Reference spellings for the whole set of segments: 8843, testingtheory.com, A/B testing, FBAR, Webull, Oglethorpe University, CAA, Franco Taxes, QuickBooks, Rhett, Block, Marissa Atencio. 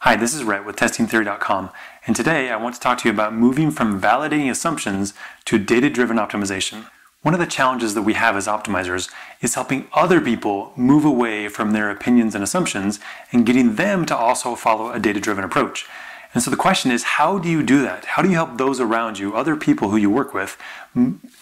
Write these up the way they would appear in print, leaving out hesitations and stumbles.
Hi, this is Rhett with testingtheory.com, and today I want to talk to you about moving from validating assumptions to data-driven optimization. One of the challenges that we have as optimizers is helping other people move away from their opinions and assumptions and getting them to also follow a data-driven approach. And so the question is, how do you do that? How do you help those around you, other people who you work with,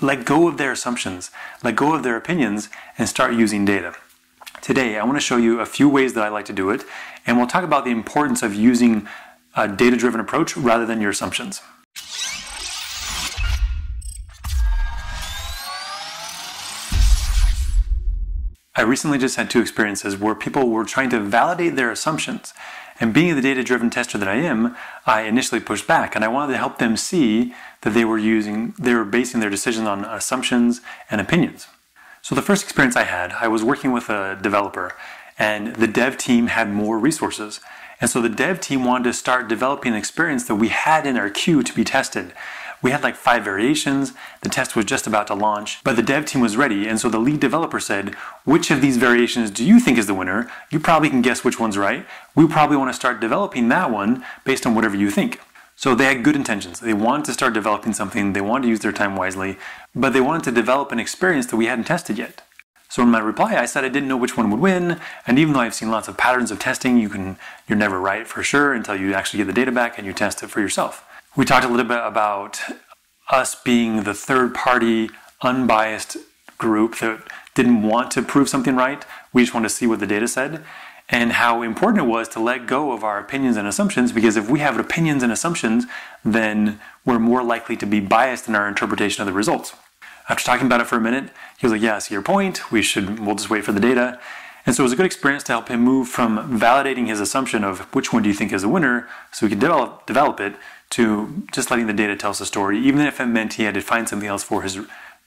let go of their assumptions, let go of their opinions, and start using data? Today, I want to show you a few ways that I like to do it, and we'll talk about the importance of using a data-driven approach rather than your assumptions. I recently just had two experiences where people were trying to validate their assumptions. And being the data-driven tester that I am, I initially pushed back, and I wanted to help them see that they were basing their decisions on assumptions and opinions. So the first experience I had, I was working with a developer, and the dev team had more resources. And so the dev team wanted to start developing an experience that we had in our queue to be tested. We had like 5 variations, the test was just about to launch, but the dev team was ready, and so the lead developer said, which of these variations do you think is the winner? You probably can guess which one's right. We probably want to start developing that one based on whatever you think. So they had good intentions. They wanted to start developing something, they wanted to use their time wisely, but they wanted to develop an experience that we hadn't tested yet. So in my reply, I said I didn't know which one would win, and even though I've seen lots of patterns of testing, you're never right for sure until you actually get the data back and you test it for yourself. We talked a little bit about us being the third-party, unbiased group that didn't want to prove something right, we just wanted to see what the data said, and how important it was to let go of our opinions and assumptions, because if we have opinions and assumptions, then we're more likely to be biased in our interpretation of the results. After talking about it for a minute, he was like, yeah, I see your point, we'll just wait for the data. And so it was a good experience to help him move from validating his assumption of which one do you think is the winner, so we could develop it, to just letting the data tell us the story, even if it meant he had to find something else for his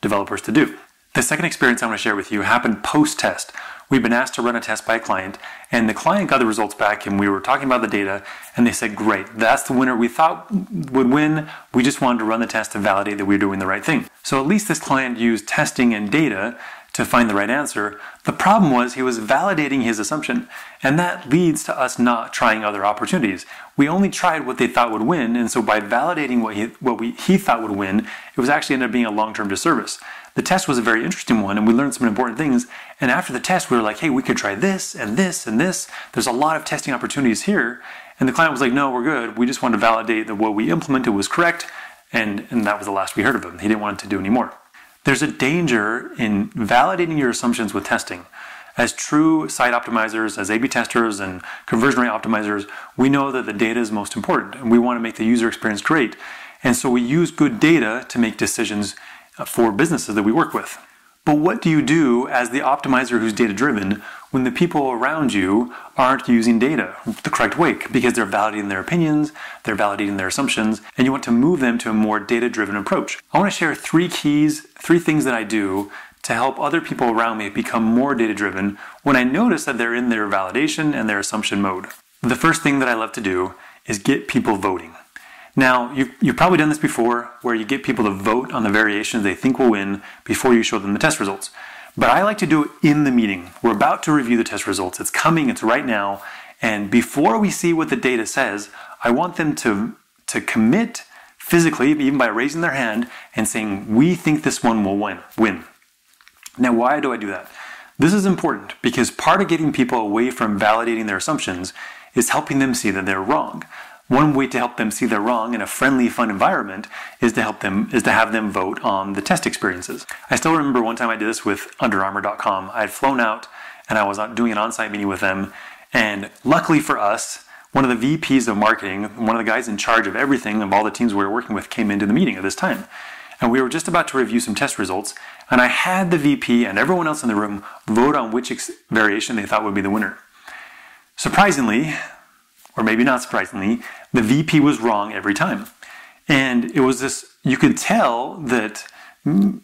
developers to do. The second experience I want to share with you happened post-test. We've been asked to run a test by a client, and the client got the results back, and we were talking about the data, and they said, great, that's the winner we thought would win. We just wanted to run the test to validate that we were doing the right thing. So at least this client used testing and data to find the right answer. The problem was he was validating his assumption, and that leads to us not trying other opportunities. We only tried what they thought would win, and so by validating what he thought would win, it was actually ended up being a long-term disservice. The test was a very interesting one, and we learned some important things, and after the test we were like, hey, we could try this, and this, and this. There's a lot of testing opportunities here, and the client was like, no, we're good, we just wanted to validate that what we implemented was correct, and that was the last we heard of him. He didn't want to do any more. There's a danger in validating your assumptions with testing. As true site optimizers, as A/B testers and conversion rate optimizers, we know that the data is most important and we want to make the user experience great. And so we use good data to make decisions for businesses that we work with. But what do you do as the optimizer who's data-driven when the people around you aren't using data the correct way because they're validating their opinions, they're validating their assumptions, and you want to move them to a more data-driven approach? I want to share 3 things that I do to help other people around me become more data-driven when I notice that they're in their validation and their assumption mode. The first thing that I love to do is get people voting. Now, you've probably done this before, where you get people to vote on the variations they think will win before you show them the test results. But I like to do it in the meeting. We're about to review the test results. It's coming, it's right now. And before we see what the data says, I want them to commit physically, even by raising their hand, and saying, we think this one will win. Now, why do I do that? This is important because part of getting people away from validating their assumptions is helping them see that they're wrong. One way to help them see they're wrong in a friendly, fun environment is to have them vote on the test experiences. I still remember one time I did this with underarmour.com. I had flown out and I was doing an on-site meeting with them, and luckily for us, one of the VPs of marketing, one of the guys in charge of everything of all the teams we were working with, came into the meeting at this time. And we were just about to review some test results, and I had the VP and everyone else in the room vote on which variation they thought would be the winner. Surprisingly, or maybe not surprisingly, the VP was wrong every time. And it was this, you could tell that,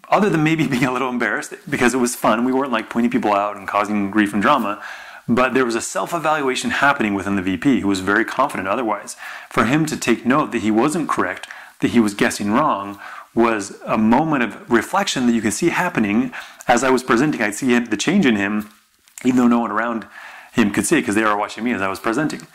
other than maybe being a little embarrassed, because it was fun, we weren't like pointing people out and causing grief and drama, but there was a self-evaluation happening within the VP, who was very confident otherwise. For him to take note that he wasn't correct, that he was guessing wrong, was a moment of reflection that you could see happening. As I was presenting, I'd see the change in him, even though no one around him could see it because they were watching me as I was presenting.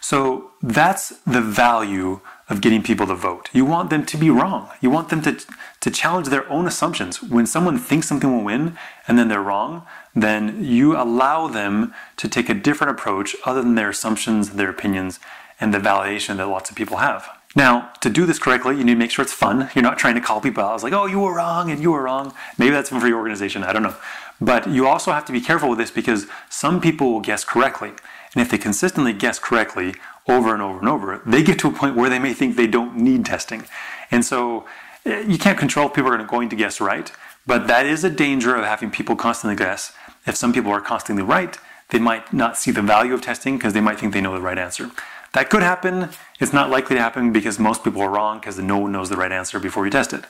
So that's the value of getting people to vote. You want them to be wrong. You want them to challenge their own assumptions. When someone thinks something will win and then they're wrong, then you allow them to take a different approach other than their assumptions, their opinions, and the validation that lots of people have. Now, to do this correctly, you need to make sure it's fun. You're not trying to call people out. It's like, oh, you were wrong and you were wrong. Maybe that's for your organization, I don't know. But you also have to be careful with this because some people will guess correctly. And if they consistently guess correctly over and over and over, they get to a point where they may think they don't need testing. And so you can't control if people are going to guess right, but that is a danger of having people constantly guess. If some people are constantly right, they might not see the value of testing because they might think they know the right answer. That could happen. It's not likely to happen because most people are wrong because no one knows the right answer before you test it.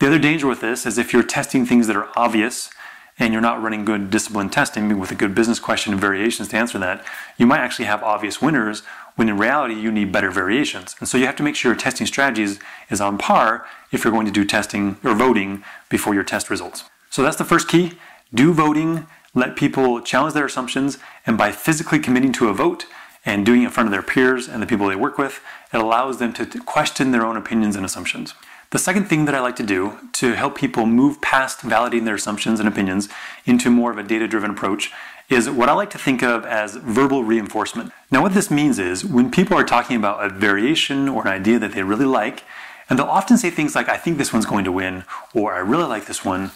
The other danger with this is if you're testing things that are obvious, and you're not running good disciplined testing with a good business question and variations to answer that, you might actually have obvious winners when in reality you need better variations. And so you have to make sure your testing strategies is on par if you're going to do testing or voting before your test results. So that's the first key. Do voting, let people challenge their assumptions, and by physically committing to a vote and doing it in front of their peers and the people they work with, it allows them to question their own opinions and assumptions. The second thing that I like to do to help people move past validating their assumptions and opinions into more of a data-driven approach is what I like to think of as verbal reinforcement. Now what this means is when people are talking about a variation or an idea that they really like, and they'll often say things like, I think this one's going to win, or I really like this one.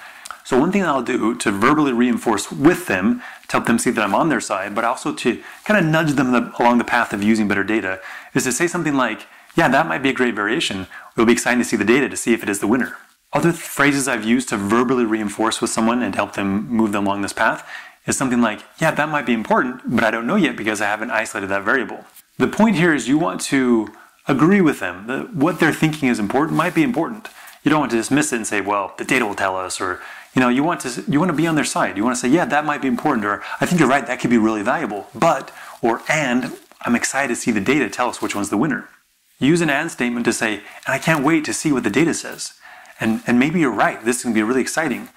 So one thing that I'll do to verbally reinforce with them to help them see that I'm on their side, but also to kind of nudge them along the path of using better data is to say something like, yeah, that might be a great variation. It'll be exciting to see the data to see if it is the winner. Other phrases I've used to verbally reinforce with someone and help them move them along this path is something like, yeah, that might be important, but I don't know yet because I haven't isolated that variable. The point here is you want to agree with them that what they're thinking is important might be important. You don't want to dismiss it and say, well, the data will tell us, or you want to be on their side. You want to say, yeah, that might be important, or I think you're right, that could be really valuable, but, or and, I'm excited to see the data tell us which one's the winner. Use an and statement to say, and I can't wait to see what the data says. And maybe you're right, this can be really exciting.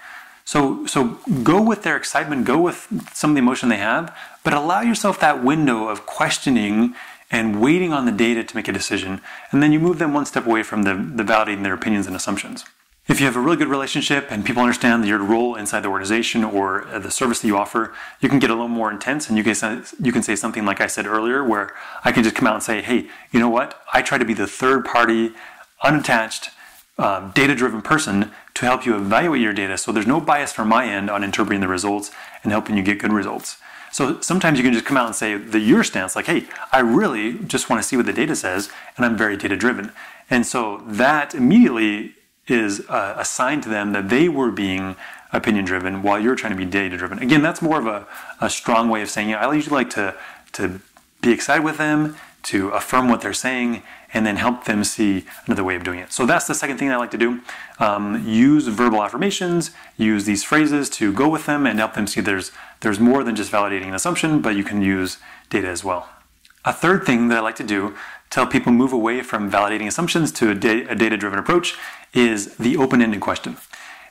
So go with their excitement, go with some of the emotion they have, but allow yourself that window of questioning and waiting on the data to make a decision. And then you move them one step away from the validating their opinions and assumptions. If you have a really good relationship and people understand your role inside the organization or the service that you offer, you can get a little more intense and you can say something like I said earlier where I can just come out and say, hey, you know what? I try to be the third party, unattached, data-driven person to help you evaluate your data so there's no bias from my end on interpreting the results and helping you get good results. So sometimes you can just come out and say your stance, like, hey, I really just want to see what the data says and I'm very data-driven. And so that immediately is a sign to them that they were being opinion-driven while you're trying to be data-driven. Again, that's more of a strong way of saying it. I usually like to be excited with them, to affirm what they're saying, and then help them see another way of doing it. So that's the second thing that I like to do. Use verbal affirmations, use these phrases to go with them and help them see there's more than just validating an assumption, but you can use data as well. A third thing that I like to do to help people move away from validating assumptions to a data-driven approach is the open-ended question.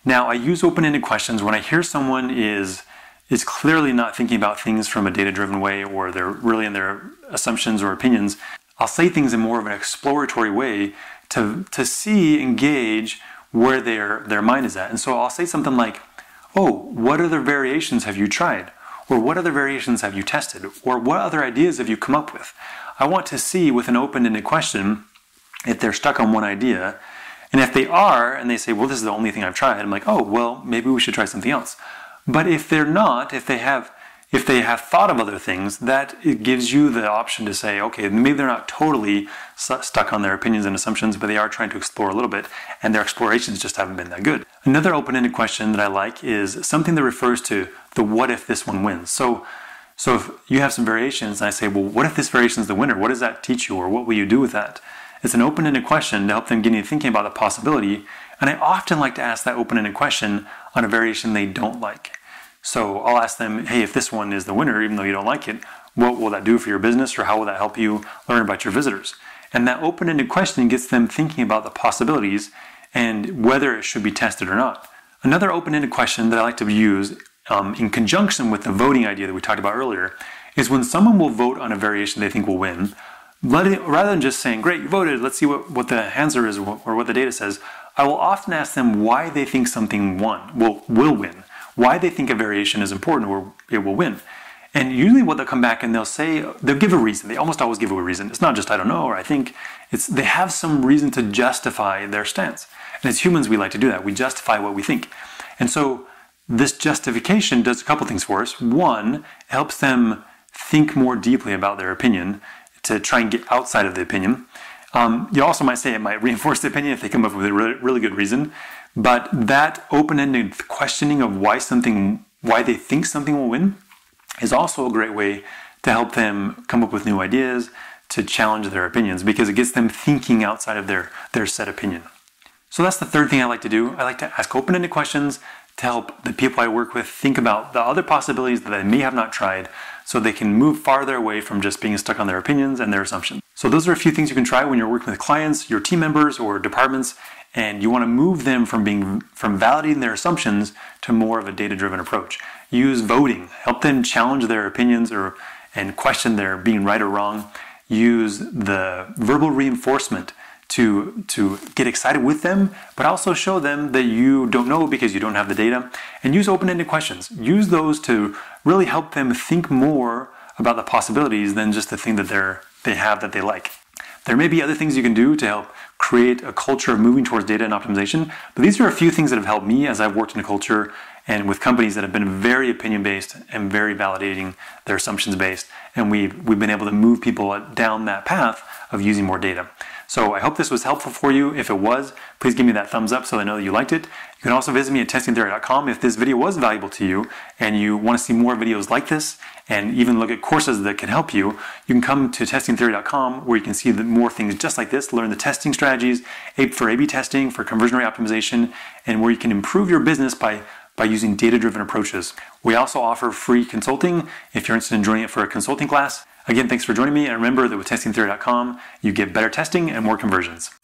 Now, I use open-ended questions when I hear someone is clearly not thinking about things from a data-driven way or they're really in their assumptions or opinions. I'll say things in more of an exploratory way to see, engage where their mind is at. And so I'll say something like, oh, what other variations have you tried? Or what other variations have you tested? Or what other ideas have you come up with? I want to see with an open-ended question if they're stuck on one idea. And if they are, and they say, well, this is the only thing I've tried, I'm like, oh, well, maybe we should try something else. But if they're not, if they have thought of other things, that it gives you the option to say, okay, maybe they're not totally stuck on their opinions and assumptions, but they are trying to explore a little bit, and their explorations just haven't been that good. Another open-ended question that I like is something that refers to the what if this one wins. So if you have some variations, and I say, well, what if this variation is the winner? What does that teach you, or what will you do with that? It's an open-ended question to help them get you thinking about the possibility, and I often like to ask that open-ended question on a variation they don't like. So I'll ask them, hey, if this one is the winner, even though you don't like it, what will that do for your business, or how will that help you learn about your visitors? And that open-ended question gets them thinking about the possibilities and whether it should be tested or not. Another open-ended question that I like to use in conjunction with the voting idea that we talked about earlier is when someone will vote on a variation they think will win, rather than just saying, great, you voted, let's see what the answer is or what the data says, I will often ask them why they think something will win, why they think a variation is important or it will win. And usually what they'll come back and they'll give a reason. They almost always give a reason. It's not just I don't know or I think. They have some reason to justify their stance. And as humans, we like to do that. We justify what we think. And so this justification does a couple things for us. One, it helps them think more deeply about their opinion to try and get outside of the opinion. You also might say it might reinforce the opinion if they come up with a really, really good reason. But that open-ended questioning of why they think something will win is also a great way to help them come up with new ideas, to challenge their opinions, because it gets them thinking outside of their set opinion. So that's the third thing I like to do. I like to ask open-ended questions to help the people I work with think about the other possibilities that they may have not tried, so they can move farther away from just being stuck on their opinions and their assumptions. So those are a few things you can try when you're working with clients, your team members, or departments, and you want to move them from validating their assumptions to more of a data-driven approach. Use voting. Help them challenge their opinions and question their being right or wrong. Use the verbal reinforcement to get excited with them, but also show them that you don't know because you don't have the data. And use open-ended questions. Use those to really help them think more about the possibilities than just the thing that they have that they like. There may be other things you can do to help create a culture of moving towards data and optimization, but these are a few things that have helped me as I've worked in a culture and with companies that have been very opinion-based and very validating, their assumptions-based, and we've been able to move people down that path of using more data. So I hope this was helpful for you. If it was, please give me that thumbs up so I know that you liked it. You can also visit me at testingtheory.com if this video was valuable to you and you want to see more videos like this and even look at courses that can help you. You can come to testingtheory.com where you can see more things just like this, learn the testing strategies for A/B testing, for conversion rate optimization, and where you can improve your business by using data-driven approaches. We also offer free consulting if you're interested in joining it for a consulting class. Again, thanks for joining me, and remember that with testingtheory.com, you get better testing and more conversions.